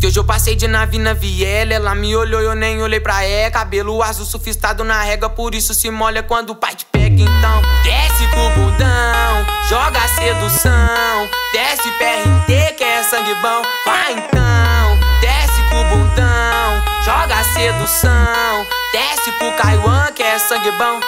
Que hoje eu passei de nave na viela, ela me olhou, eu nem olhei pra ela. Cabelo azul sofisticado na régua, por isso se molha quando o pai te pega. Então desce pro bundão, joga sedução, desce PRT que é sangue bom. Vai então, desce pro bundão, joga sedução, desce pro Kaiwan que é sangue bom.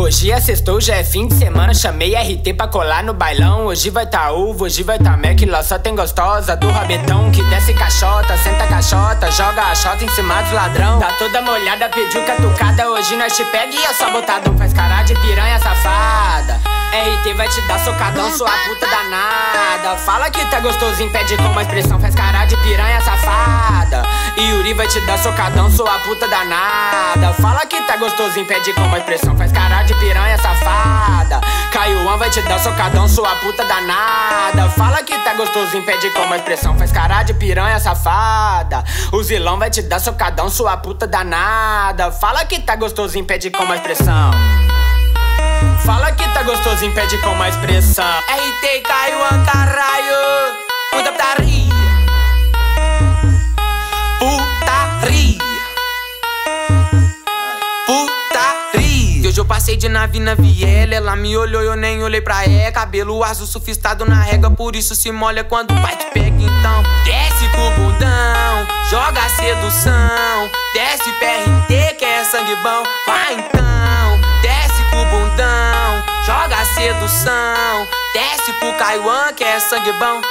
Hoje é sextou, já é fim de semana, chamei RT pra colar no bailão. Hoje vai tá uva, hoje vai tá mec, lá só tem gostosa do rabetão. Que desce caixota, senta caixota, joga a xota em cima dos ladrão. Tá toda molhada, pediu catucada, hoje nós te pega e eu só botadão. Faz cara de piranha safada, RT vai te dar socadão, sua puta danada. Fala que tá gostosinho, pede com uma expressão, faz cara de piranha safada. Yuri vai te dar socadão, sua puta danada. Fala que tá gostosinho, pede com uma expressão, faz cara de piranha safada. Kaiwan vai te dar socadão, sua puta danada. Fala que tá gostosinho, pede com uma expressão, faz cara de piranha safada. O Zilão vai te dar socadão, sua puta danada. Fala que tá gostosinho, pede com uma expressão. Fala que tá gostosinho, pede com uma expressão. RT Kaiwan, caralho, puta putaria, putaria, putaria. Hoje eu passei de nave na viela, ela me olhou, eu nem olhei pra ela. Cabelo azul sofisticado na régua, por isso se molha quando o pai te pega. Então desce pro bundão, joga sedução, desce PRT que é sangue bom. Vai então, desce pro bundão, joga sedução, desce pro Kaiwan que é sangue bom.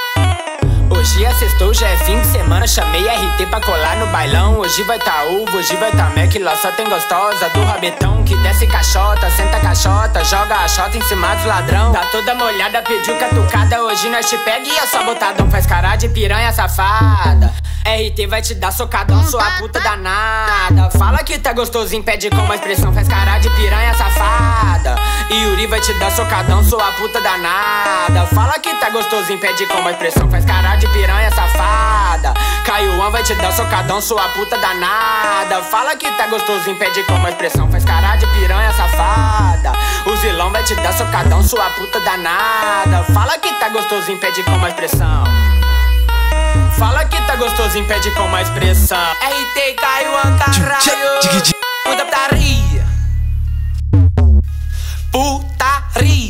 Hoje é sextou, já é fim de semana, chamei RT pra colar no bailão. Hoje vai tá uva, hoje vai tá mec, lá só tem gostosa do rabetão. Que desce caixota, senta caixota, joga a xota em cima dos ladrão. Tá toda molhada, pediu catucada, hoje nós te pega e eu só botadão. Faz cara de piranha safada, RT vai te dar socadão, sua puta danada. Fala que tá gostosinho, pede com uma expressão, faz cara de piranha safada. Yuri vai te dar socadão, sua puta danada. Fala que tá gostosinho, pede com uma expressão, faz cara de piranha safada. Kaiwan vai te dar socadão, sua puta danada. Fala que tá gostosinho, pede com uma expressão, faz cara de piranha safada. O Zilão vai te dar socadão, sua puta danada. Fala que tá gostosinho, pede com uma expressão. Fala que tá gostosinho, pede com uma expressão. RT Kaiwan, caralho, puta putaria, putaria.